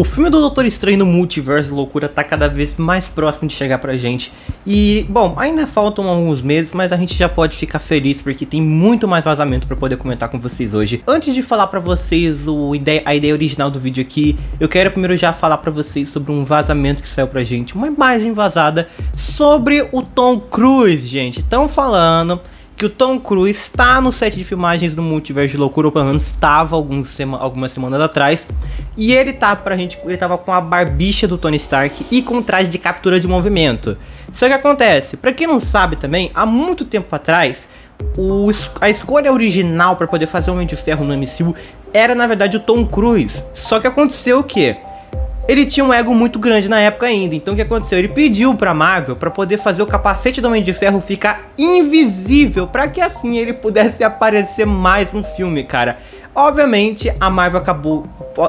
O filme do Doutor Estranho no Multiverso Loucura tá cada vez mais próximo de chegar pra gente. E, bom, ainda faltam alguns meses, mas a gente já pode ficar feliz porque tem muito mais vazamento pra poder comentar com vocês hoje. Antes de falar pra vocês a ideia original do vídeo aqui, eu quero primeiro já falar pra vocês sobre um vazamento que saiu pra gente, uma imagem vazada sobre o Tom Cruise, gente. Estão falando que o Tom Cruise está no set de filmagens do Multiverso de Loucura, ou pelo menos estava algumas semanas atrás, e ele tava com a barbicha do Tony Stark e com o traje de captura de movimento. Só que acontece, pra quem não sabe também, há muito tempo atrás, a escolha original para poder fazer o Homem de Ferro no MCU era na verdade o Tom Cruise, só que aconteceu o quê? Ele tinha um ego muito grande na época ainda, então o que aconteceu? Ele pediu pra Marvel pra poder fazer o capacete do Homem de Ferro ficar invisível, pra que assim ele pudesse aparecer mais no filme, cara. Obviamente, a Marvel acabou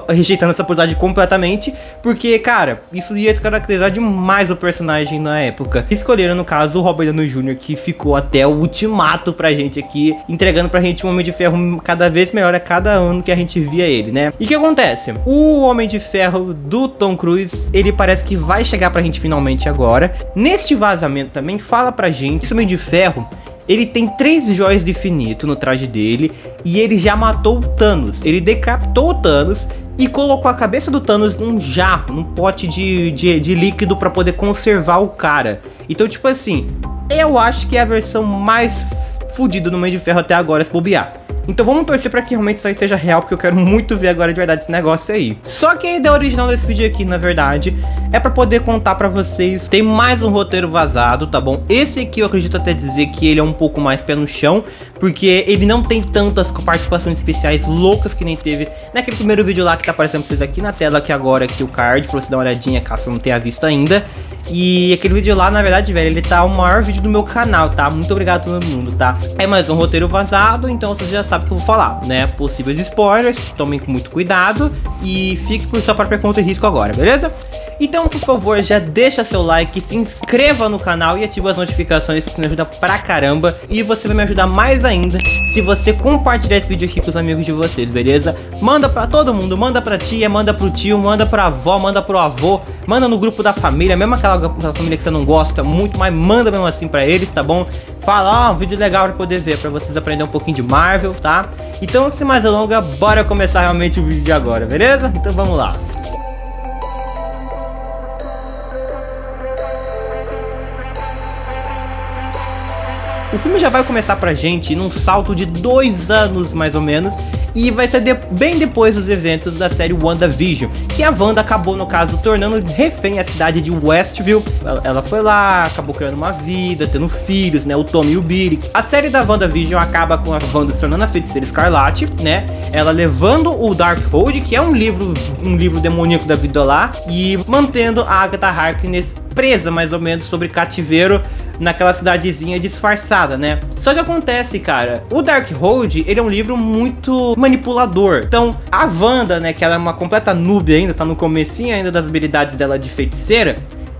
rejeitando essa possibilidade completamente, porque, cara, isso ia caracterizar demais o personagem na época. Escolheram, no caso, o Robert Downey Jr., que ficou até o Ultimato pra gente aqui, entregando pra gente um Homem de Ferro cada vez melhor a cada ano que a gente via ele, né? E o que acontece? O Homem de Ferro do Tom Cruise, ele parece que vai chegar pra gente finalmente agora. Neste vazamento também, fala pra gente esse Homem de Ferro. Ele tem 3 joias de infinito no traje dele e ele já matou o Thanos. Ele decapitou o Thanos e colocou a cabeça do Thanos num jarro, num pote de líquido para poder conservar o cara. Então, tipo assim, eu acho que é a versão mais fodida do Homem de Ferro até agora, se bobear. Então vamos torcer pra que realmente isso aí seja real, porque eu quero muito ver agora de verdade esse negócio aí. Só que a ideia original desse vídeo aqui, na verdade, é pra poder contar pra vocês. Tem mais um roteiro vazado, tá bom? Esse aqui eu acredito até dizer que ele é um pouco mais pé no chão, porque ele não tem tantas participações especiais loucas que nem teve naquele primeiro vídeo lá que tá aparecendo pra vocês aqui na tela, que agora aqui o card, pra você dar uma olhadinha, caso não tenha visto ainda. E aquele vídeo lá, na verdade, velho, ele tá o maior vídeo do meu canal, tá? Muito obrigado a todo mundo, tá? É mais um roteiro vazado, então vocês já sabem que eu vou falar, né? Possíveis spoilers, tomem com muito cuidado e fique por sua própria conta e risco agora, beleza? Então, por favor, já deixa seu like, se inscreva no canal e ativa as notificações, que me ajuda pra caramba. E você vai me ajudar mais ainda se você compartilhar esse vídeo aqui com os amigos de vocês, beleza? Manda pra todo mundo, manda pra tia, manda pro tio, manda pra avó, manda pro avô, manda no grupo da família, mesmo aquela família que você não gosta muito, mas manda mesmo assim pra eles, tá bom? Fala, ó, um vídeo legal pra poder ver, pra vocês aprenderem um pouquinho de Marvel, tá? Então, sem mais delongas, bora começar realmente o vídeo de agora, beleza? Então vamos lá. O filme já vai começar pra gente num salto de 2 anos, mais ou menos, e vai ser bem depois dos eventos da série WandaVision, que a Wanda acabou, no caso, tornando refém a cidade de Westview. Ela foi lá, acabou criando uma vida, tendo filhos, né, o Tom e o Billy. A série da WandaVision acaba com a Wanda se tornando a Feiticeira Escarlate, né, ela levando o Darkhold, que é um livro demoníaco da vida lá, e mantendo a Agatha Harkness presa, mais ou menos, sobre cativeiro, naquela cidadezinha disfarçada, né? Só que acontece, cara, o Darkhold, ele é um livro muito manipulador. Então, a Wanda, né, que ela é uma completa noob ainda, tá no comecinho ainda das habilidades dela de feiticeira,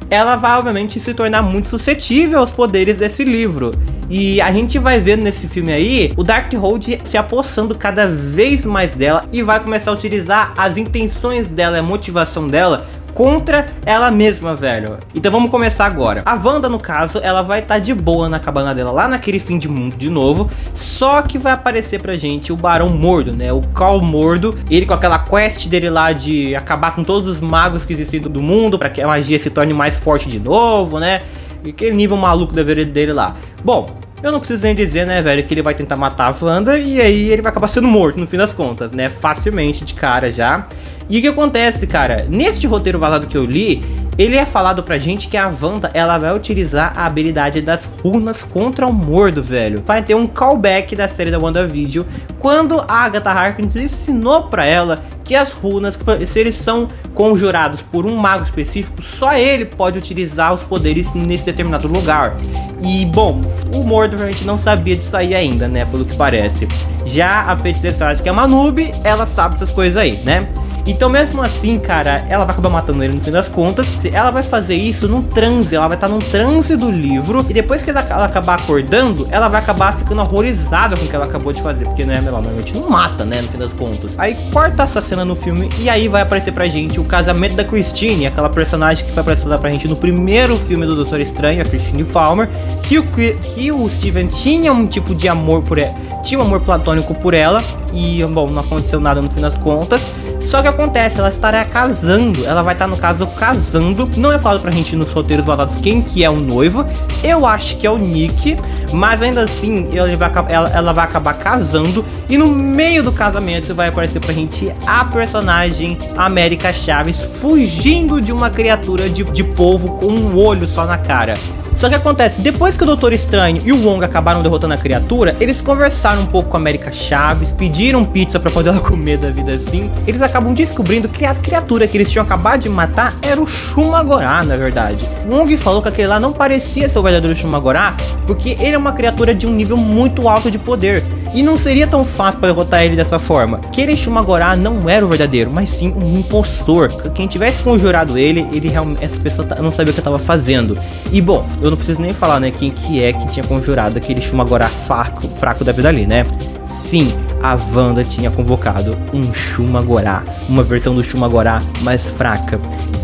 ela vai, obviamente, se tornar muito suscetível aos poderes desse livro. E a gente vai vendo nesse filme aí, o Darkhold se apossando cada vez mais dela e vai começar a utilizar as intenções dela, a motivação dela, contra ela mesma, velho. Então vamos começar agora. A Wanda, no caso, ela vai estar de boa na cabana dela, lá naquele fim de mundo de novo. Só que vai aparecer pra gente o Barão Mordo, né? O Karl Mordo. Ele com aquela quest dele lá de acabar com todos os magos que existem do mundo, pra que a magia se torne mais forte de novo, né? E aquele nível maluco da vereda dele lá. Bom, eu não preciso nem dizer, né, velho, que ele vai tentar matar a Wanda e aí ele vai acabar sendo morto no fim das contas, né? Facilmente, de cara já. E o que acontece, cara? Neste roteiro vazado que eu li, ele é falado pra gente que a Wanda, ela vai utilizar a habilidade das runas contra o Mordo, velho. Vai ter um callback da série da WandaVision, quando a Agatha Harkness ensinou pra ela que as runas, se eles são conjurados por um mago específico, só ele pode utilizar os poderes nesse determinado lugar. E, bom, o Mordo realmente não sabia disso aí ainda, né, pelo que parece. Já a Feiticeira Escarlate, que é uma noob, ela sabe dessas coisas aí, né? Então mesmo assim, cara, ela vai acabar matando ele no fim das contas. Ela vai fazer isso num transe, ela vai estar num transe do livro, e depois que ela acabar acordando, ela vai acabar ficando horrorizada com o que ela acabou de fazer, porque, né, ela normalmente não mata, né, no fim das contas. Aí corta essa cena no filme e aí vai aparecer pra gente o casamento da Christine, aquela personagem que foi apresentada pra gente no primeiro filme do Doutor Estranho, a Christine Palmer, que o Steven tinha um tipo de amor por ela, tinha um amor platônico por ela, e, bom, não aconteceu nada no fim das contas. Só que acontece, ela estará casando, ela vai estar, no caso, casando. Não é falado pra gente nos roteiros vazados quem que é o noivo, eu acho que é o Nick, mas ainda assim ela vai acabar casando, e no meio do casamento vai aparecer pra gente a personagem América Chaves fugindo de uma criatura de polvo com um olho só na cara. Só que acontece, depois que o Doutor Estranho e o Wong acabaram derrotando a criatura, eles conversaram um pouco com a América Chaves, pediram pizza pra poder ela comer da vida assim. Eles acabam descobrindo que a criatura que eles tinham acabado de matar era o Shumagorá, na verdade. O Wong falou que aquele lá não parecia ser o verdadeiro Shumagorá, porque ele é uma criatura de um nível muito alto de poder, e não seria tão fácil pra derrotar ele dessa forma. Aquele Shumagorá não era o verdadeiro, mas sim um impostor. Quem tivesse conjurado ele realmente, essa pessoa não sabia o que tava fazendo. E bom, eu não preciso nem falar, né, quem que é que tinha conjurado aquele Shumagorá fraco da vida ali, né? Sim, a Wanda tinha convocado um Shumagorá, uma versão do Shumagorá mais fraca.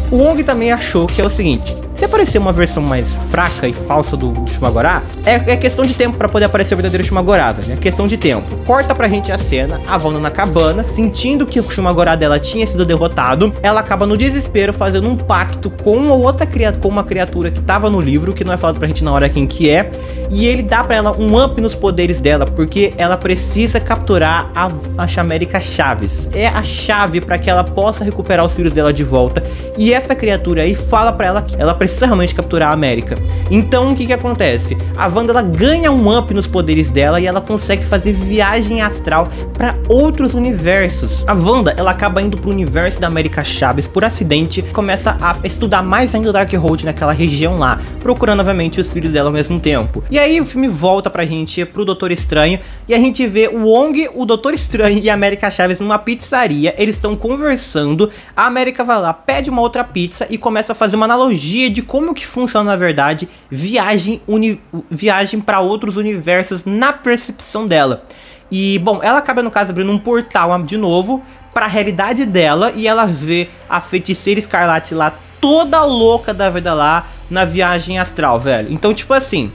O Wong também achou que é o seguinte: se aparecer uma versão mais fraca e falsa do Shumagorá, é questão de tempo pra poder aparecer o verdadeiro Shumagorá, velho. É questão de tempo. Corta pra gente a cena, a Wanda na cabana, sentindo que o Shumagorá dela tinha sido derrotado. Ela acaba no desespero fazendo um pacto com uma criatura que tava no livro, que não é falado pra gente na hora quem que é. E ele dá pra ela um up nos poderes dela, porque ela precisa capturar a América Chaves. É a chave pra que ela possa recuperar os filhos dela de volta. E essa criatura aí fala pra ela que ela precisa realmente capturar a América. Então o que acontece? A Wanda, ela ganha um up nos poderes dela e ela consegue fazer viagem astral para outros universos. A Wanda, ela acaba indo pro universo da América Chaves por acidente, começa a estudar mais ainda o Darkhold naquela região lá, procurando novamente os filhos dela ao mesmo tempo. E aí o filme volta pra gente, pro Doutor Estranho, e a gente vê o Wong, o Doutor Estranho e a América Chaves numa pizzaria. Eles estão conversando, a América vai lá, pede uma outra pizza e começa a fazer uma analogia de como que funciona na verdade viagem para outros universos na percepção dela. E bom, ela acaba no caso abrindo um portal de novo para a realidade dela, e ela vê a Feiticeira Escarlate lá toda louca da vida lá na viagem astral, velho. Então tipo assim,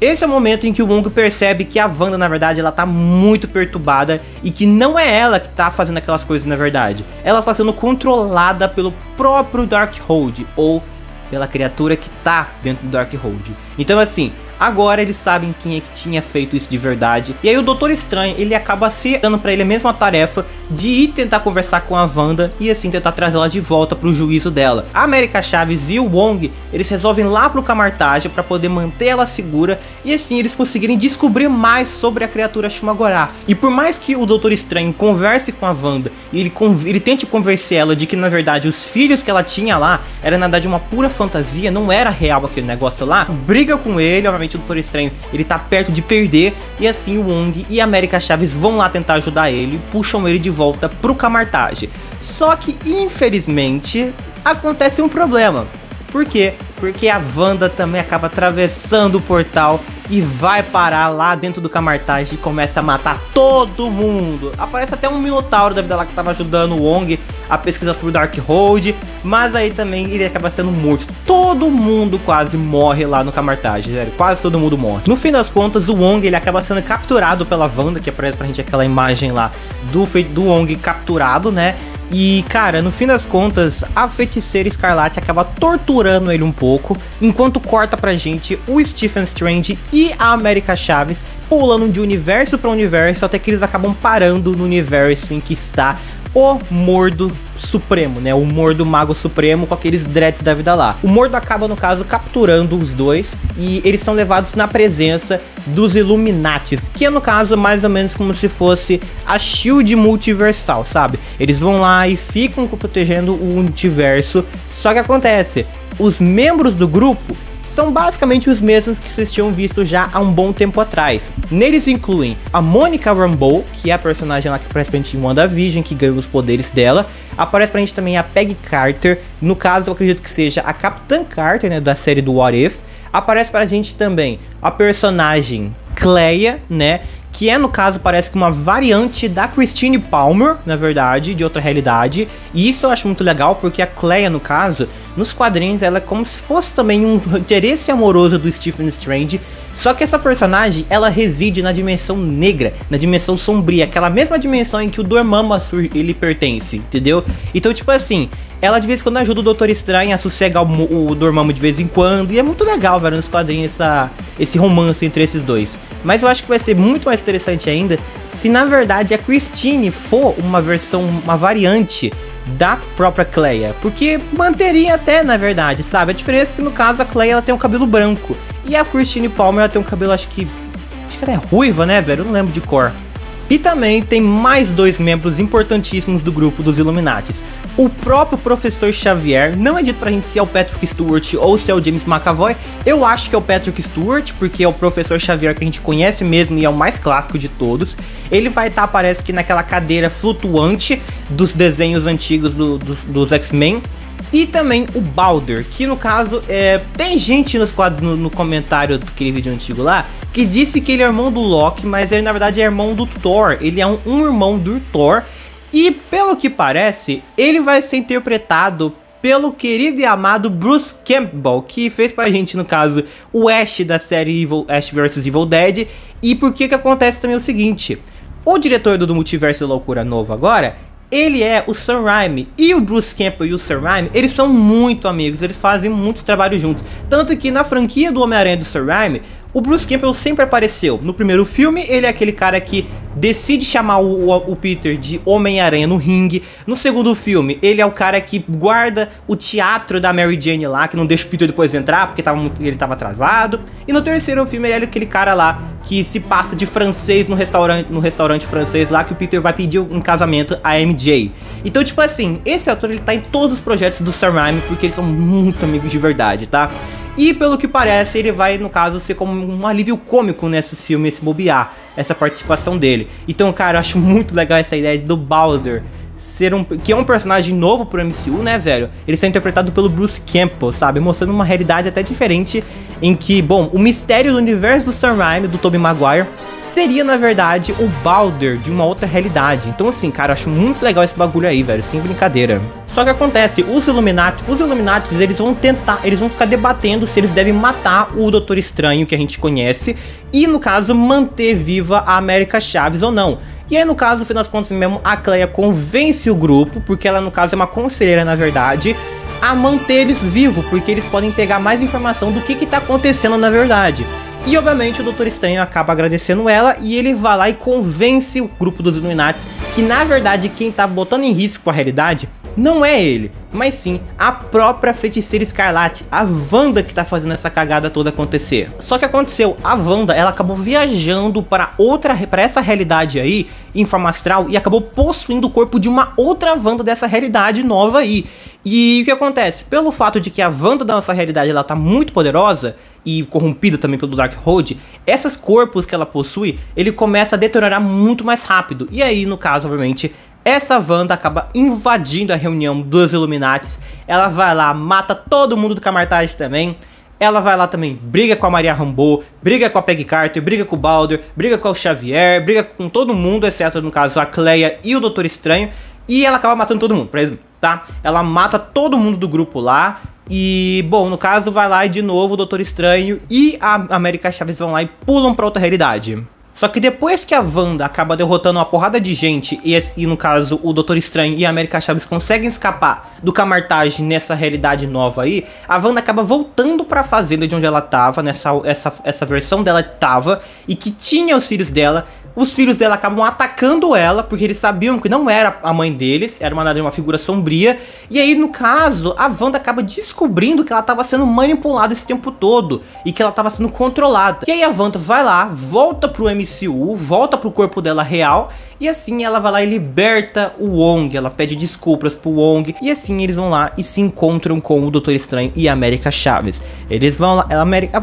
esse é o momento em que o Wong percebe que a Wanda, na verdade, ela tá muito perturbada e que não é ela que tá fazendo aquelas coisas, na verdade. Ela tá sendo controlada pelo próprio Darkhold, ou pela criatura que tá dentro do Darkhold. Então assim, agora eles sabem quem é que tinha feito isso de verdade. E aí o Doutor Estranho, ele acaba se dando pra ele a mesma tarefa de ir tentar conversar com a Wanda e assim tentar trazê-la de volta pro juízo dela. A América Chaves e o Wong, eles resolvem lá pro Kamar-Taj pra poder manter ela segura, e assim eles conseguirem descobrir mais sobre a criatura Shuma-Gorath. E por mais que o Doutor Estranho converse com a Wanda e ele tente convencer ela de que na verdade os filhos que ela tinha lá era na verdade uma pura fantasia, não era real aquele negócio lá, briga com ele, obviamente o Doutor Estranho, ele tá perto de perder, e assim o Wong e a América Chaves vão lá tentar ajudar ele, puxam ele de volta pro Kamar-Taj. Só que infelizmente acontece um problema. Por quê? Porque a Wanda também acaba atravessando o portal e vai parar lá dentro do Kamar-Taj e começa a matar todo mundo. Aparece até um minotauro da vida lá que tava ajudando o Wong a pesquisar sobre o Darkhold, mas aí também ele acaba sendo morto. Todo mundo quase morre lá no Kamar-Taj, velho, quase todo mundo morre. No fim das contas, o Wong, ele acaba sendo capturado pela Wanda, que aparece pra gente aquela imagem lá do Wong capturado, né? E cara, no fim das contas, a Feiticeira Escarlate acaba torturando ele um pouco, enquanto corta pra gente o Stephen Strange e a América Chaves pulando de universo pra universo, até que eles acabam parando no universo em que está o Mordo Supremo, né? O Mordo Mago Supremo, com aqueles dreads da vida lá. O Mordo acaba, no caso, capturando os dois, e eles são levados na presença dos Illuminati, que é, no caso, mais ou menos como se fosse a Shield multiversal, sabe? Eles vão lá e ficam protegendo o universo. Só que acontece, os membros do grupo são basicamente os mesmos que vocês tinham visto já há um bom tempo atrás. Neles incluem a Monica Rambeau, que é a personagem lá que aparece pra gente em WandaVision, que ganhou os poderes dela. Aparece pra gente também a Peggy Carter, no caso eu acredito que seja a Capitã Carter, né, da série do What If. Aparece pra gente também a personagem Clea, né, que é, no caso, parece que uma variante da Christine Palmer, na verdade, de outra realidade. E isso eu acho muito legal, porque a Clea, no caso, nos quadrinhos, ela é como se fosse também um interesse amoroso do Stephen Strange. Só que essa personagem, ela reside na dimensão negra, na dimensão sombria, aquela mesma dimensão em que o Dormammu ele pertence, entendeu? Então, tipo assim, ela de vez em quando ajuda o Doutor Estranho a sossegar o Dormammu de vez em quando. E é muito legal, velho, nos quadrinhos esse romance entre esses dois. Mas eu acho que vai ser muito mais interessante ainda se na verdade a Christine for uma versão, uma variante da própria Clea, porque manteria até, na verdade, sabe? A diferença é que no caso a Clea ela tem um cabelo branco e a Christine Palmer ela tem um cabelo, acho que ela é ruiva, né, velho? Eu não lembro de cor. E também tem mais dois membros importantíssimos do grupo dos Illuminati. O próprio Professor Xavier, não é dito pra gente se é o Patrick Stewart ou se é o James McAvoy. Eu acho que é o Patrick Stewart, porque é o Professor Xavier que a gente conhece mesmo e é o mais clássico de todos. Ele vai estar, parece que, naquela cadeira flutuante dos desenhos antigos dos X-Men. E também o Baldur, que no caso, tem gente no comentário daquele vídeo antigo lá, que disse que ele é irmão do Loki, mas ele na verdade é irmão do Thor, ele é um irmão do Thor. E pelo que parece, ele vai ser interpretado pelo querido e amado Bruce Campbell, que fez pra gente, no caso, o Ash da série Ash vs Evil Dead. E por que acontece também o seguinte, o diretor do Multiverso e Loucura novo agora, ele é o Sam Raimi, e o Bruce Campbell e o Sam Raimi, eles são muito amigos, eles fazem muitos trabalhos juntos. Tanto que na franquia do Homem-Aranha do Sam Raimi, o Bruce Campbell sempre apareceu. No primeiro filme, ele é aquele cara que decide chamar o Peter de Homem-Aranha no ringue. No segundo filme, ele é o cara que guarda o teatro da Mary Jane lá, que não deixa o Peter depois entrar, porque ele tava atrasado. E no terceiro filme, ele é aquele cara lá que se passa de francês no restaurante francês lá, que o Peter vai pedir em casamento a MJ. Então, tipo assim, esse ator ele tá em todos os projetos do Sam Raimi, porque eles são muito amigos de verdade, tá? E pelo que parece, ele vai, no caso, ser como um alívio cômico nesses filmes, se bobear, essa participação dele. Então, cara, eu acho muito legal essa ideia do Baldur ser que é um personagem novo pro MCU, né, velho? Ele está interpretado pelo Bruce Campbell, sabe? Mostrando uma realidade até diferente em que, bom, o mistério do universo do Sam Raimi, do Tobey Maguire, seria, na verdade, o Baldur de uma outra realidade. Então, assim, cara, eu acho muito legal esse bagulho aí, velho, sem brincadeira. Só que acontece, os Illuminati, eles vão ficar debatendo se eles devem matar o Doutor Estranho, que a gente conhece, e, no caso, manter viva a América Chaves ou não. E aí, no caso, no final das contas mesmo, a Clea convence o grupo, porque ela, no caso, é uma conselheira, na verdade, a manter eles vivos, porque eles podem pegar mais informação do que tá acontecendo, na verdade. E, obviamente, o Doutor Estranho acaba agradecendo ela e ele vai lá e convence o grupo dos Illuminati que, na verdade, quem tá botando em risco a realidade não é ele, mas sim a própria Feiticeira Escarlate, a Wanda, que tá fazendo essa cagada toda acontecer. Só que aconteceu, a Wanda, ela acabou viajando para essa realidade aí, em forma astral, e acabou possuindo o corpo de uma outra Wanda dessa realidade nova aí. E o que acontece? Pelo fato de que a Wanda da nossa realidade, ela tá muito poderosa, e corrompida também pelo Darkhold, esses corpos que ela possui, ele começa a deteriorar muito mais rápido. E aí, no caso, obviamente, essa Wanda acaba invadindo a reunião dos Illuminati. Ela vai lá, mata todo mundo do Kamar-Taj também. Ela vai lá também, briga com a Maria Rambeau, briga com a Peggy Carter, briga com o Baldur, briga com o Xavier, briga com todo mundo, exceto, no caso, a Clea e o Doutor Estranho. E ela acaba matando todo mundo, por exemplo, tá? Ela mata todo mundo do grupo lá. E, bom, no caso, vai lá e de novo o Doutor Estranho e a América Chaves vão lá e pulam pra outra realidade. Só que depois que a Wanda acaba derrotando uma porrada de gente e no caso o Doutor Estranho e a América Chaves conseguem escapar do Kamar-Taj nessa realidade nova aí, a Wanda acaba voltando pra fazenda de onde ela tava, essa versão dela tava, e que tinha os filhos dela, Os filhos dela acabam atacando ela, porque eles sabiam que não era a mãe deles, era uma figura sombria. E aí, no caso, a Wanda acaba descobrindo que ela estava sendo manipulada esse tempo todo e que ela estava sendo controlada. E aí a Wanda vai lá, volta pro MCU, volta pro corpo dela real, e assim ela vai lá e liberta o Wong, ela pede desculpas pro Wong, e assim eles vão lá e se encontram com o Doutor Estranho e a América Chaves. Eles vão lá,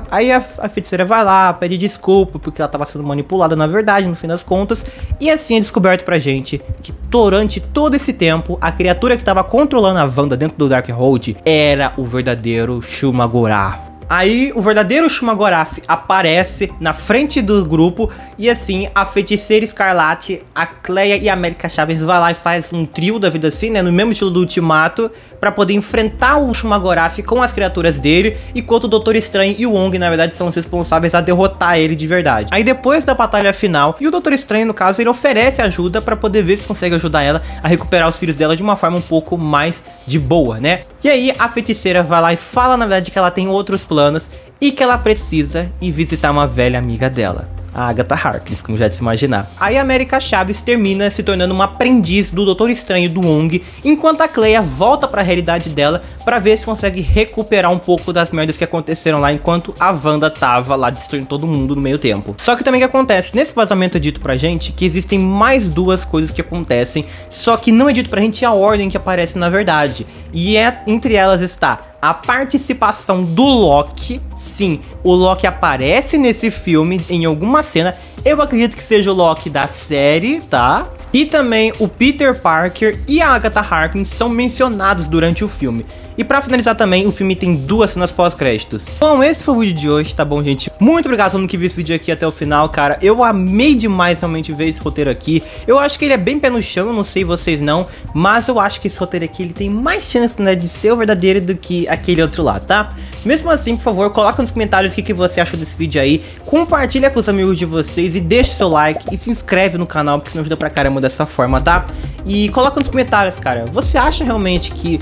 aí a feiticeira vai lá, pede desculpa porque ela estava sendo manipulada na verdade, no fim das contas, e assim é descoberto pra gente que durante todo esse tempo a criatura que estava controlando a Wanda dentro do Darkhold era o verdadeiro Shumagorá. Aí o verdadeiro Shuma-Gorath aparece na frente do grupo e assim a Feiticeira Escarlate, a Clea e a América Chaves vai lá e faz um trio da vida assim, né, no mesmo estilo do Ultimato, pra poder enfrentar o Shuma-Gorath com as criaturas dele, enquanto o Doutor Estranho e o Wong na verdade são os responsáveis a derrotar ele de verdade. Aí depois da batalha final, e o Doutor Estranho no caso, ele oferece ajuda pra poder ver se consegue ajudar ela a recuperar os filhos dela de uma forma um pouco mais de boa, né. E aí a feiticeira vai lá e fala na verdade que ela tem outros planos e que ela precisa ir visitar uma velha amiga dela, a Agatha Harkness, como já de se imaginar. Aí a América Chaves termina se tornando uma aprendiz do Doutor Estranho do Wong, enquanto a Clea volta pra realidade dela pra ver se consegue recuperar um pouco das merdas que aconteceram lá enquanto a Wanda tava lá destruindo todo mundo no meio tempo. Só que também o que acontece, nesse vazamento é dito pra gente que existem mais duas coisas que acontecem, só que não é dito pra gente a ordem que aparece na verdade, e entre elas está a participação do Loki. Sim, o Loki aparece nesse filme em alguma cena. Eu acredito que seja o Loki da série, tá? E também o Peter Parker e a Agatha Harkness são mencionados durante o filme. E pra finalizar também, o filme tem duas cenas pós-créditos. Bom, esse foi o vídeo de hoje, tá bom, gente? Muito obrigado a todo mundo que viu esse vídeo aqui até o final, cara. Eu amei demais realmente ver esse roteiro aqui. Eu acho que ele é bem pé no chão, eu não sei vocês não, mas eu acho que esse roteiro aqui ele tem mais chance, né, de ser o verdadeiro do que aquele outro lá, tá? Mesmo assim, por favor, coloca nos comentários o que você achou desse vídeo aí. Compartilha com os amigos de vocês e deixa o seu like e se inscreve no canal, porque isso me ajuda pra caramba dessa forma, tá? E coloca nos comentários, cara, você acha realmente que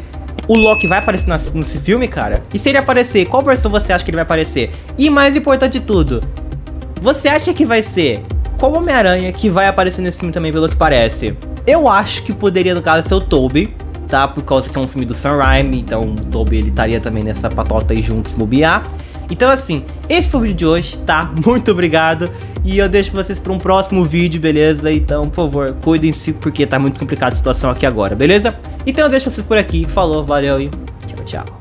o Loki vai aparecer nesse filme, cara? E se ele aparecer, qual versão você acha que ele vai aparecer? E mais importante de tudo, você acha que vai ser qual Homem-Aranha que vai aparecer nesse filme também, pelo que parece? Eu acho que poderia, no caso, ser o Tobey, tá? Por causa que é um filme do Sam Raimi, então o Tobey, ele estaria também nessa patota aí juntos, bobear. Então, assim, esse foi o vídeo de hoje, tá? Muito obrigado. E eu deixo vocês para um próximo vídeo, beleza? Então, por favor, cuidem-se, porque tá muito complicada a situação aqui agora, beleza? Então eu deixo vocês por aqui. Falou, valeu e tchau, tchau.